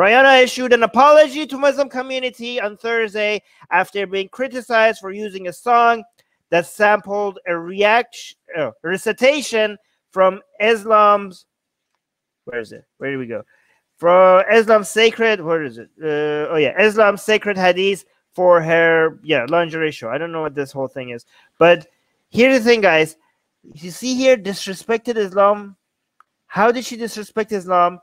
Rihanna issued an apology to Muslim community on Thursday after being criticized for using a song that sampled a recitation from Islam's Islam's sacred hadith for her lingerie show. I don't know what this whole thing is, but here's the thing, guys. You see here, disrespected Islam. How did she disrespect Islam?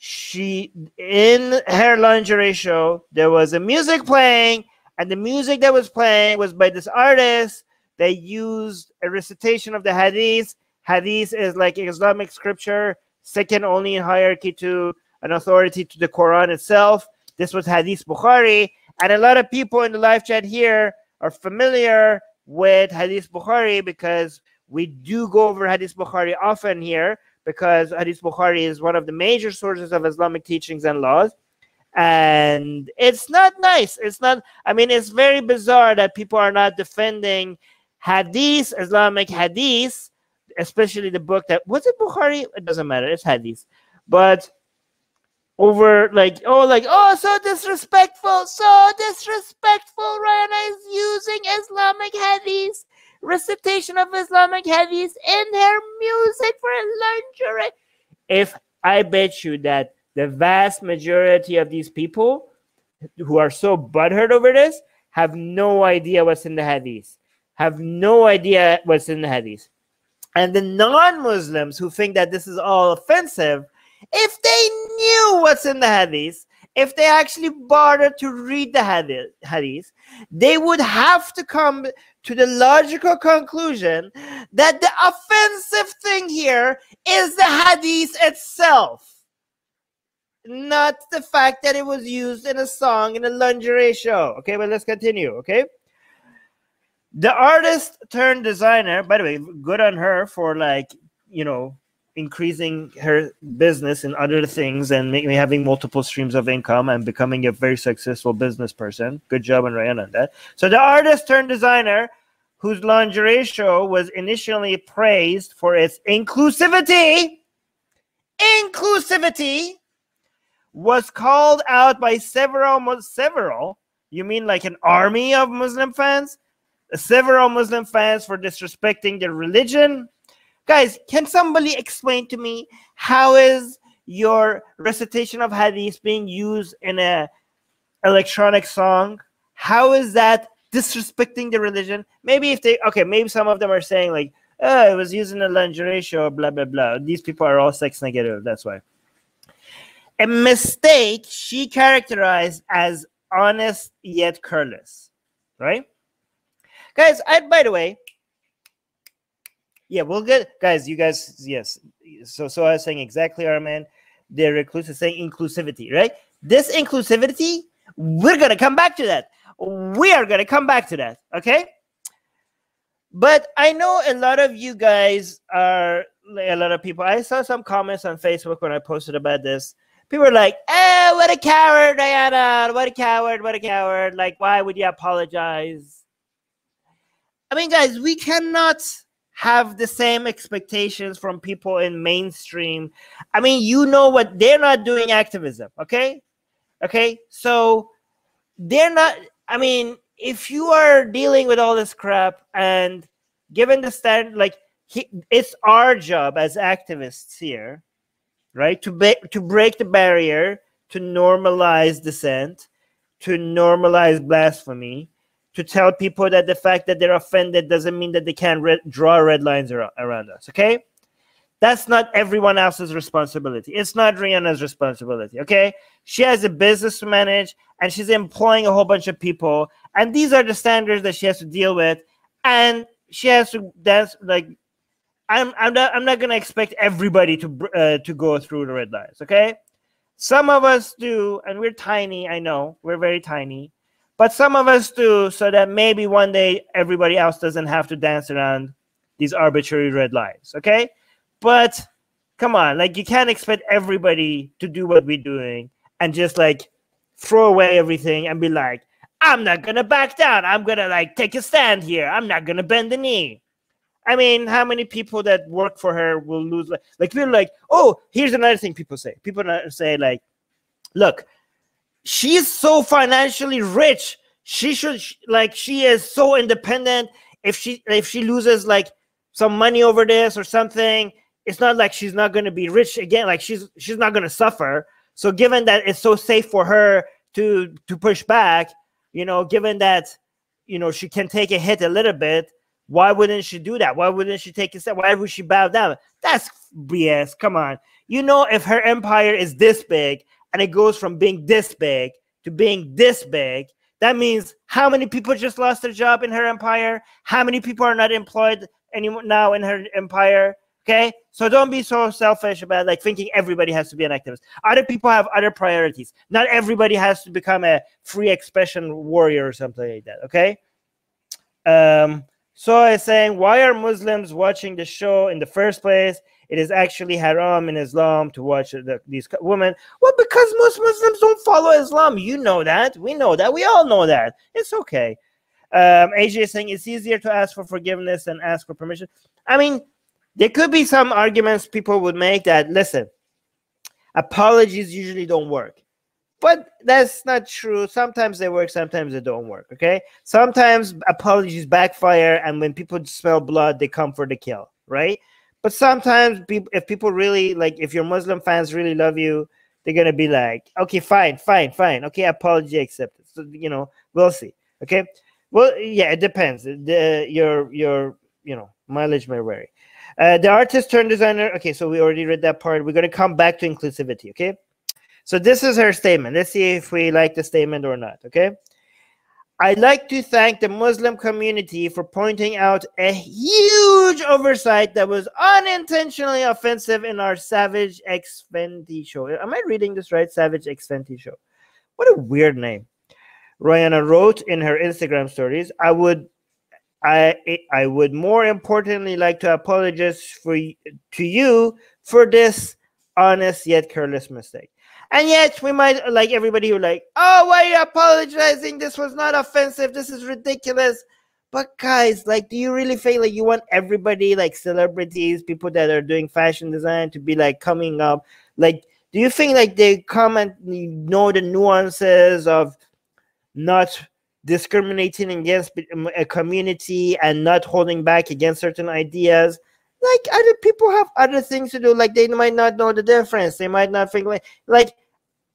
She, in her lingerie show, there was a music playing, and the music that was playing was by this artist. They used a recitation of the hadith. Hadith is like Islamic scripture, second only in hierarchy to an authority to the Quran itself. This was Hadith Bukhari, and a lot of people in the live chat here are familiar with Hadith Bukhari because we do go over Hadith Bukhari often here, because Hadith Bukhari is one of the major sources of Islamic teachings and laws. And it's not nice. It's not, I mean, it's very bizarre that people are not defending Hadith, Islamic Hadith, especially the book that, was it Bukhari? It doesn't matter, it's Hadith. But over like, oh, so disrespectful, Rihanna is using Islamic Hadith, recitation of Islamic Hadith in her music for a lingerie. If I bet you that the vast majority of these people who are so butthurt over this have no idea what's in the Hadith, And the non-Muslims who think that this is all offensive, if they knew what's in the Hadith, if they actually bothered to read the Hadith, they would have to come to the logical conclusion that the offensive thing here is the Hadith itself, not the fact that it was used in a song in a lingerie show. Okay, but let's continue, okay? The artist turned designer, by the way, good on her for, like, you know, increasing her business and other things and having multiple streams of income and becoming a very successful business person. Good job on Rihanna on that. So the artist turned designer, whose lingerie show was initially praised for its inclusivity, was called out by several, you mean like an army of Muslim fans? Several Muslim fans for disrespecting their religion. Guys, can somebody explain to me how is your recitation of hadith being used in an electronic song? How is that disrespecting the religion? Maybe if they, okay, maybe some of them are saying like, oh, it was used in a lingerie show, blah, blah, blah. These people are all sex negative, that's why. A mistake she characterized as honest yet careless, right? Guys, by the way, yeah, we'll get, guys, you guys, yes. So I was saying exactly, Armin, the recluse is saying inclusivity, right? This inclusivity, we're going to come back to that. We are going to come back to that, okay? But I know a lot of you guys are, a lot of people, I saw some comments on Facebook when I posted about this. People were like, oh, what a coward, Rihanna, what a coward, what a coward. Like, why would you apologize? I mean, guys, we cannot have the same expectations from people in mainstream. I mean, you know what? They're not doing activism, okay? Okay, so they're not, I mean, if you are dealing with all this crap and given the standard, like, it's our job as activists here, right, to break the barrier, to normalize dissent, to normalize blasphemy, to tell people that the fact that they're offended doesn't mean that they can't draw red lines around us, okay? That's not everyone else's responsibility. It's not Rihanna's responsibility, okay? She has a business to manage, and she's employing a whole bunch of people, and these are the standards that she has to deal with, and she has to, that's like, I'm not going to expect everybody to go through the red lines, okay? Some of us do, and we're tiny, I know, we're very tiny, but some of us do, so that maybe one day everybody else doesn't have to dance around these arbitrary red lines, okay? But come on, like, you can't expect everybody to do what we're doing and just like throw away everything and be like, I'm not gonna back down. I'm gonna like take a stand here. I'm not gonna bend the knee. I mean, how many people that work for her will lose? Like, we're like, oh, here's another thing people say. People say like, Look, she is so financially rich. She should, like, she is so independent. If she loses like some money over this or something, it's not like she's not going to be rich again. Like she's not going to suffer. So given that it's so safe for her to push back, you know, given that, you know, she can take a hit a little bit, why wouldn't she do that? Why wouldn't she take a step? Why would she bow down? That's BS. Come on. You know, if her empire is this big and it goes from being this big to being this big, that means how many people just lost their job in her empire? How many people are not employed anymore now in her empire? Okay, so don't be so selfish about like thinking everybody has to be an activist. Other people have other priorities. Not everybody has to become a free expression warrior or something like that. Okay. So I'm saying, why are Muslims watching the show in the first place? It is actually haram in Islam to watch these women. Well, because most Muslims don't follow Islam. You know that. We know that. We all know that. It's okay. AJ is saying it's easier to ask for forgiveness than ask for permission. I mean, there could be some arguments people would make that, listen, apologies usually don't work. But that's not true. Sometimes they work, sometimes they don't work, okay? Sometimes apologies backfire, and when people smell blood, they come for the kill, right? But sometimes if people really, like, if your Muslim fans really love you, they're going to be like, okay, fine. Okay, apology accepted. So, you know, we'll see, okay? Well, yeah, it depends. You know, mileage may vary. The artist turned designer. Okay, so we already read that part. We're going to come back to inclusivity, okay? So this is her statement. Let's see if we like the statement or not, okay? I'd like to thank the Muslim community for pointing out a huge oversight that was unintentionally offensive in our Savage X Fenty show. Am I reading this right? Savage X Fenty show. What a weird name. Rihanna wrote in her Instagram stories, I would more importantly like to apologize to you for this honest yet careless mistake. And yet we might, like everybody who like, oh, why are you apologizing? This was not offensive. This is ridiculous. But guys, like, do you really feel like you want everybody, like celebrities, people that are doing fashion design, to be like coming up? Like, do you think like they come and know the nuances of not discriminating against a community and not holding back against certain ideas? Like, other people have other things to do. Like, they might not know the difference. They might not think like,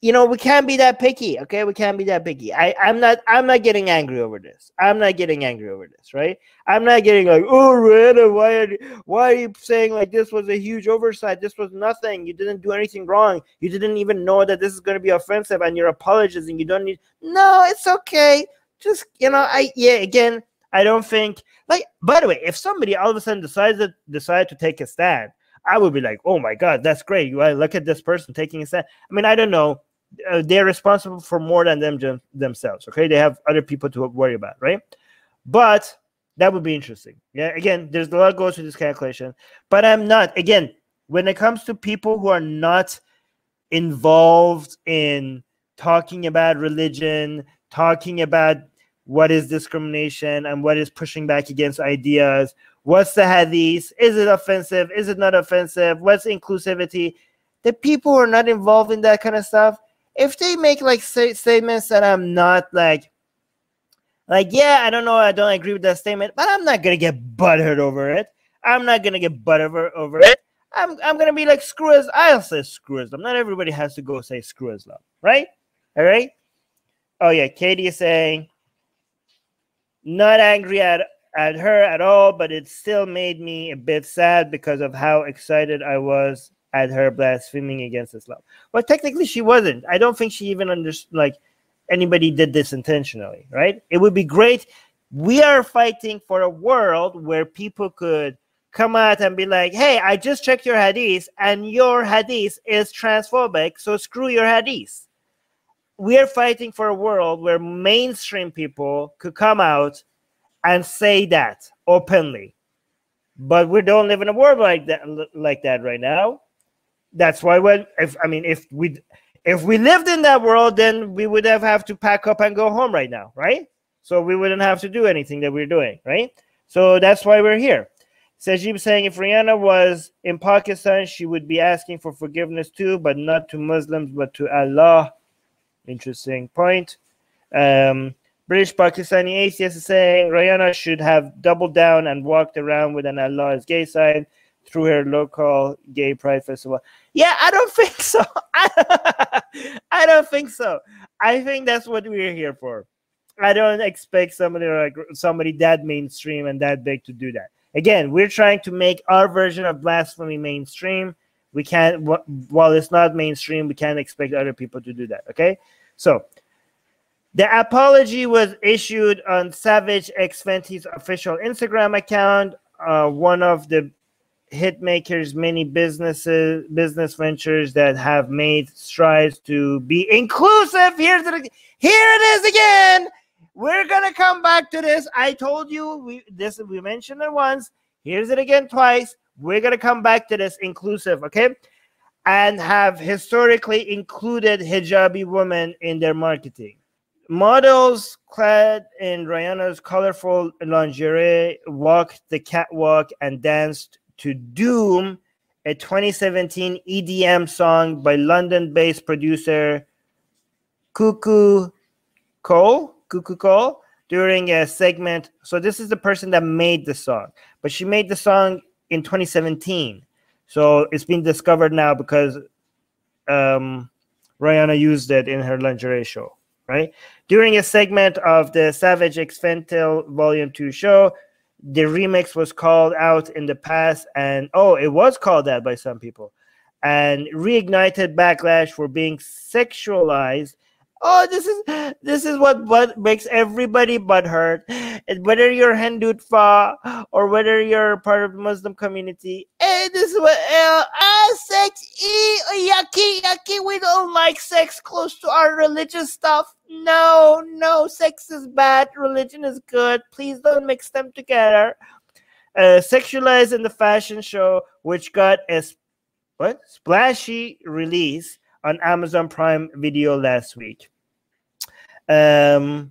you know, we can't be that picky. Okay, we can't be that picky. I'm not getting angry over this. I'm not getting angry over this, right? I'm not getting like, oh, Rihanna, why are you saying like this was a huge oversight? This was nothing. You didn't do anything wrong. You didn't even know that this is going to be offensive, and you're apologizing. You don't need. No, it's okay. Just, you know, again, I don't think, like, by the way, if somebody all of a sudden decides to take a stand, I would be like, oh my God, that's great. You look at this person taking a stand. I mean, I don't know. They're responsible for more than themselves. Okay, they have other people to worry about, right? But that would be interesting. Yeah, again, there's a lot goes to this calculation. But I'm not, again, when it comes to people who are not involved in talking about religion, talking about what is discrimination and what is pushing back against ideas. What's the hadith? Is it offensive? Is it not offensive? What's inclusivity? The people who are not involved in that kind of stuff, if they make like statements that I'm not like, yeah, I don't know, I don't agree with that statement, but I'm not going to get butthurt over it. I'm not going to get butthurt over it. I'm going to be like, screw Islam. I'll say screw Islam. Not everybody has to go say screw Islam, right? All right. Oh yeah, Katie is saying, not angry at her at all, but it still made me a bit sad because of how excited I was at her blaspheming against Islam. Well, technically she wasn't. I don't think she even understood, like, anybody did this intentionally, right? It would be great. We are fighting for a world where people could come out and be like, hey, I just checked your hadith and your hadith is transphobic, so screw your hadith. We are fighting for a world where mainstream people could come out and say that openly. But we don't live in a world like that right now. That's why if we lived in that world, then we would have to pack up and go home right now, right? So we wouldn't have to do anything that we're doing, right? So that's why we're here. Sajib saying, if Rihanna was in Pakistan, she would be asking for forgiveness too, but not to Muslims, but to Allah Interesting point. British Pakistani atheist is saying Rihanna should have doubled down and walked around with an Allah is gay sign through her local gay pride festival. Yeah, I don't think so. I don't think so. I think that's what we're here for. I don't expect somebody that mainstream and that big to do that. Again, we're trying to make our version of blasphemy mainstream. We can't, while it's not mainstream, we can't expect other people to do that, okay? So, the apology was issued on Savage X Fenty's official Instagram account, one of the hitmakers' many business ventures that have made strides to be inclusive. Here it is again. We're gonna come back to this. I told you we mentioned it once. Here's it again twice. We're gonna come back to this inclusive, okay? And have historically included hijabi women in their marketing. Models clad in Rihanna's colorful lingerie walked the catwalk and danced to Doom, a 2017 EDM song by London-based producer Cuckoo Cole during a segment. So this is the person that made the song, but she made the song in 2017. So it's been discovered now because Rihanna used it in her lingerie show, right? During a segment of the Savage X Fenty Volume 2 show, the remix was called out in the past, and it was called out by some people, and reignited backlash for being sexualized. Oh, this is what makes everybody butthurt. Whether you're Hindu Fa or whether you're part of the Muslim community, this is what sex, yucky, yucky. We don't like sex close to our religious stuff. No, sex is bad, religion is good. Please don't mix them together. Sexualized in the fashion show, which got a splashy release on Amazon Prime Video last week. In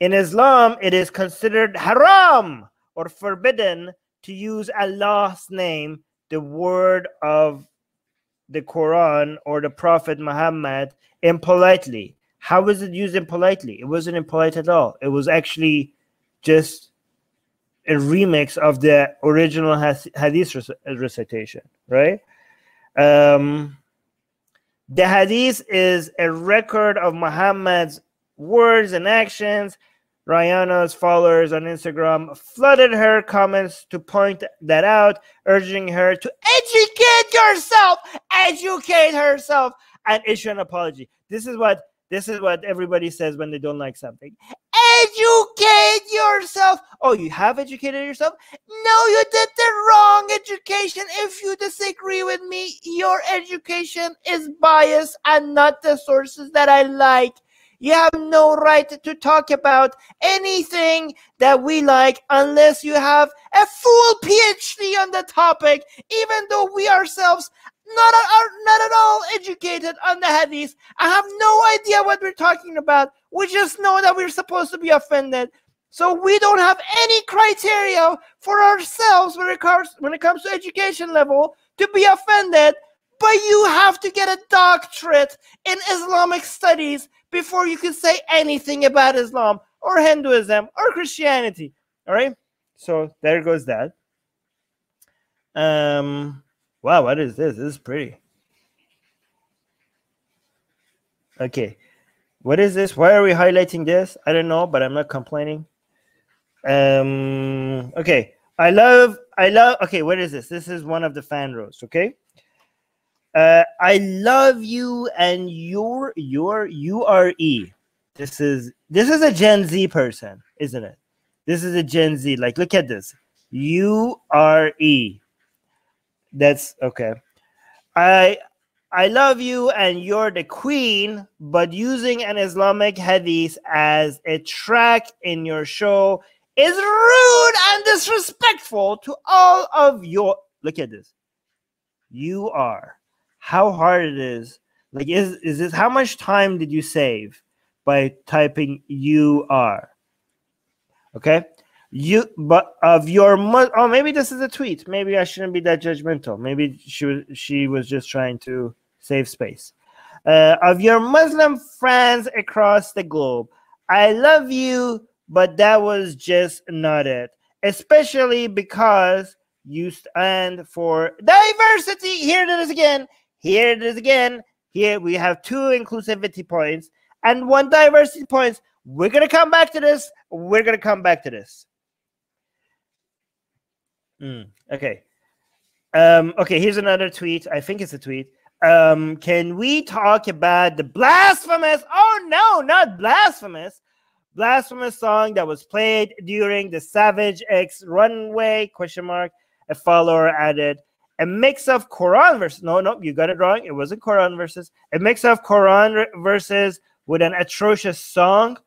Islam, it is considered haram or forbidden to use Allah's name, the word of the Quran or the Prophet Muhammad, impolitely. How was it used impolitely? It wasn't impolite at all. It was actually just a remix of the original hadith recitation, right? The hadith is a record of Muhammad's words and actions. Rihanna's followers on Instagram flooded her comments to point that out, urging her to educate herself, and issue an apology. This is what everybody says when they don't like something. Educate yourself. Oh, you have educated yourself? No, you did the wrong education. If you disagree with me, your education is biased and not the sources that I like. You have no right to talk about anything that we like unless you have a full PhD on the topic, even though we ourselves not at all educated on the hadith. I have no idea what we're talking about. We just know that we're supposed to be offended. So we don't have any criteria for ourselves when it comes to education level to be offended. But you have to get a doctorate in Islamic studies before you can say anything about Islam or Hinduism or Christianity. All right? So there goes that. Wow, what is this? This is pretty. Okay. What is this? Why are we highlighting this? I don't know, but I'm not complaining. Okay. I love okay, what is this? This is one of the fan roasts, okay? I love you and your URE. This is a Gen Z person, isn't it? This is a Gen Z. Like, look at this. URE. That's okay. I love you and you're the queen, but using an Islamic hadith as a track in your show is rude and disrespectful to all of your. Look at this. You are. How hard it is. Like, is this, how much time did you save by typing you are? Okay. You, but of your, oh, maybe this is a tweet. Maybe I shouldn't be that judgmental. Maybe she was just trying to save space. of your Muslim friends across the globe. I love you, but that was just not it, especially because you stand for diversity. Here it is again. Here it is again. Here we have two inclusivity points and one diversity point. We're going to come back to this. We're going to come back to this. Okay. Okay, here's another tweet. I think it's a tweet. Can we talk about the blasphemous? Oh, no, not blasphemous. Blasphemous song that was played during the Savage X runway, question mark. A follower added, a mix of Quran verses. No, no, you got it wrong. It wasn't Quran verses. A mix of Quran verses with an atrocious song.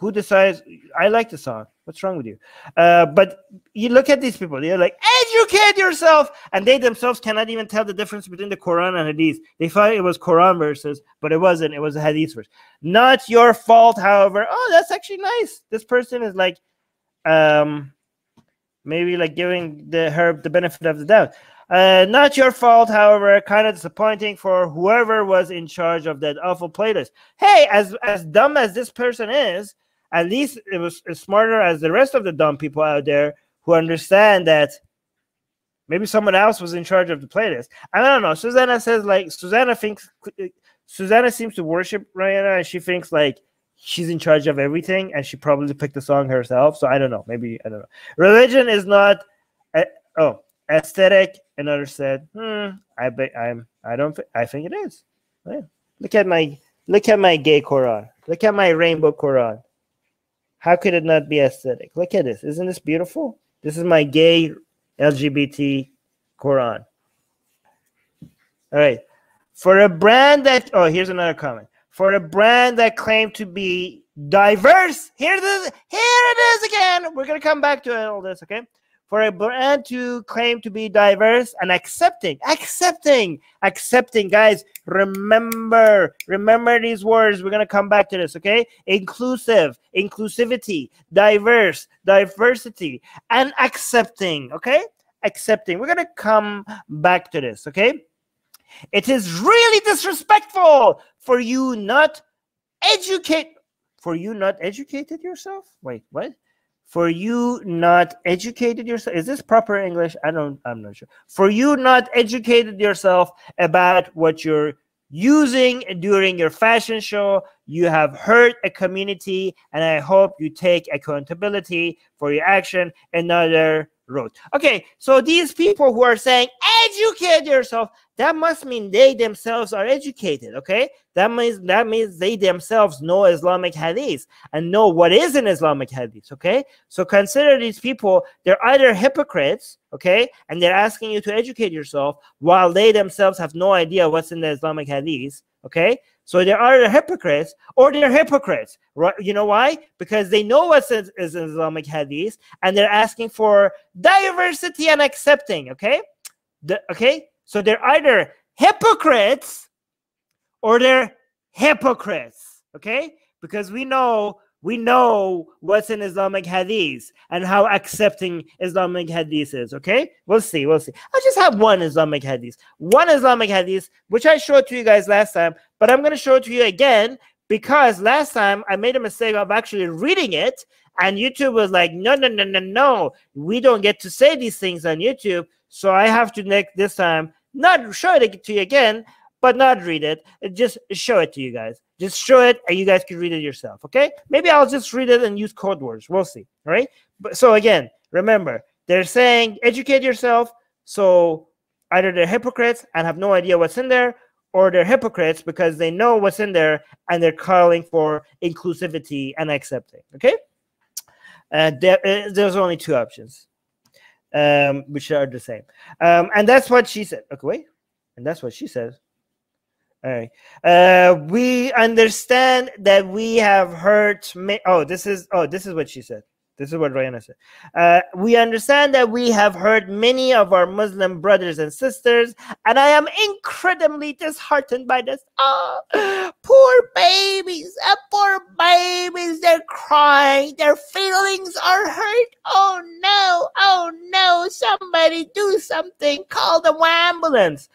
Who decides? I like the song. What's wrong with you? But you look at these people. They're like, educate yourself. And they themselves cannot even tell the difference between the Quran and Hadith. They thought it was Quran verses, but it wasn't. It was a Hadith verse. Not your fault, however. Oh, that's actually nice. This person is like, maybe like giving her the benefit of the doubt. Not your fault, however, kind of disappointing for whoever was in charge of that awful playlist. Hey, as dumb as this person is, at least it was smarter as the rest of the dumb people out there who understand that maybe someone else was in charge of the playlist. I don't know. Susanna says, like, Susanna seems to worship Rihanna, and she thinks like she's in charge of everything, and she probably picked the song herself. So I don't know. Maybe, I don't know. Religion is not. Oh. Aesthetic, another said, I think it is. Yeah. Look at my gay Quran. Look at my rainbow Quran. How could it not be aesthetic? Look at this. Isn't this beautiful? This is my gay LGBT Quran. All right. For a brand that, oh, here's another comment. For a brand that claimed to be diverse, here it is again. We're going to come back to all this, okay? For a brand to claim to be diverse and accepting, guys, remember these words. We're going to come back to this, okay? Inclusive, inclusivity, diverse, diversity, and accepting, okay? Accepting. We're going to come back to this, okay? It is really disrespectful for you not educated yourself? Wait, what? For you not educated yourself. Is this proper English? I'm not sure. For you not educated yourself about what you're using during your fashion show, you have hurt a community, and I hope you take accountability for your action. Another road. Okay, so these people who are saying educate yourself, that must mean they themselves are educated, okay? That means they themselves know Islamic hadith and know what is an Islamic hadith, okay? So consider these people, they're either hypocrites, okay? And they're asking you to educate yourself while they themselves have no idea what's in the Islamic hadith, okay? So there are hypocrites, or they're hypocrites, right? You know why? Because they know what is an Islamic hadith, and they're asking for diversity and accepting, okay? Okay? So they're either hypocrites, or they're hypocrites, okay? Because we know what's in Islamic hadith and how accepting Islamic hadith is, okay? We'll see. I just have one Islamic hadith, which I showed to you guys last time, but I'm going to show it to you again because last time I made a mistake of actually reading it, and YouTube was like, no, we don't get to say these things on YouTube, so I have to this time not show it to you again, but not read it, just show it to you guys. Just show it, and you guys can read it yourself, okay? Maybe I'll just read it and use code words. We'll see, all right? But, so again, remember, they're saying educate yourself, so either they're hypocrites and have no idea what's in there, or they're hypocrites because they know what's in there, and they're calling for inclusivity and accepting, okay? There's only two options, which are the same. And that's what she said. Okay, wait. And that's what she said. All right. We understand that we have hurt. This is what she said. This is what Rihanna said. We understand that we have hurt many of our Muslim brothers and sisters, and I am incredibly disheartened by this. Oh, poor babies. They're crying. Their feelings are hurt. Oh no. Somebody do something. Call the ambulance.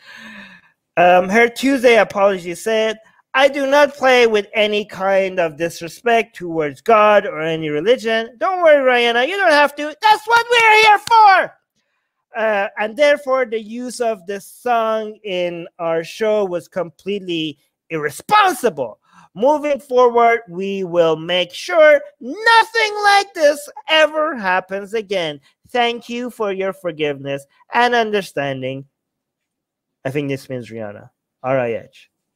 Her Tuesday apology said, "I do not play with any kind of disrespect towards God or any religion. Don't worry, Rihanna, you don't have to. That's what we're here for." And therefore, the use of this song in our show was completely irresponsible. Moving forward, we will make sure nothing like this ever happens again. Thank you for your forgiveness and understanding. I think this means Rihanna. R-I-H.